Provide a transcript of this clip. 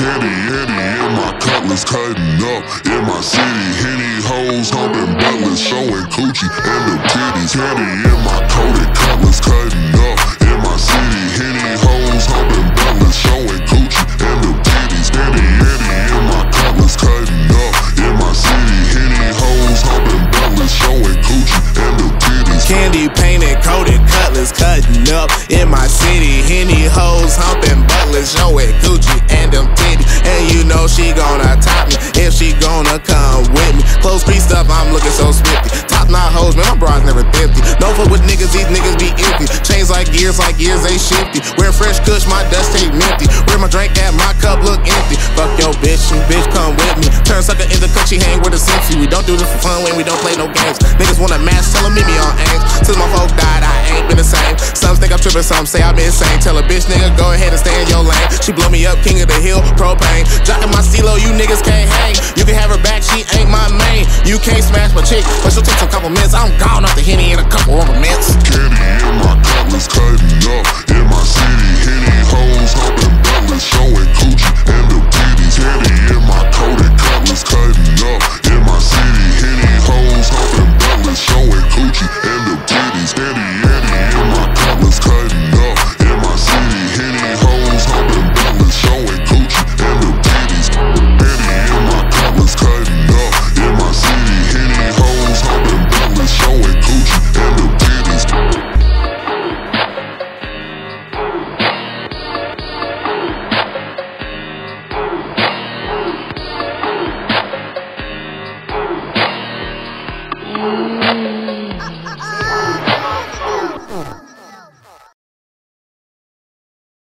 Caddy, Eddie, and my cutlass cutting up in my city. Henny hoes, humping butlers, showing coochie and them titties. Caddy in my coat and cutlass cutting up in my city. Henny hoes, humping butlers, showing coochie and them titties. Caddy, Eddie, and my cutlass cutting up in my city. Henny hoes, humping butlers, showing coochie and them titties. Candy painted, coated, cutlass cutting up in my city. Henny hoes, humping butlers, showing coochie and them titties. And you know she gonna top me if she gonna come with me. Close piece up, I'm looking so spiffy. Top nine hoes, man, my bras never empty. Don't fuck with niggas, these niggas be empty. Chains like gears, they shifty. Wear fresh kush, my dust tape minty. Where my drink at, my cup look empty. Fuck your bitch, and bitch come with me. Turn sucker in the cut, she hang with a Simpsy. We don't do this for fun when we don't play no games. Niggas wanna mask, tell them meet me on aims. Since my folk died, I ain't been the same. Some think I'm trippin', some say I'm insane. Tell a bitch nigga, go ahead and stay in your lane. She blow me up, king of the hill, propane. Jockin' my CeeLo, you niggas can't hang. You can have her back, she ain't my main. You can't smash my chick, but she'll take some compliments. I'm gone off the Henny in a couple ornaments. Candy in my cutlass, cutting up in my city. Henny hoes, humping butlers, showing coochie and them titties. Candy in my coat and cutlass, cutting up in my city. Henny hoes, humping butlers, showing coochie and them titties. Candy, Eddie, in my cutlass, cutting up in my city. Henny hoes, humping butlers, showing coochie.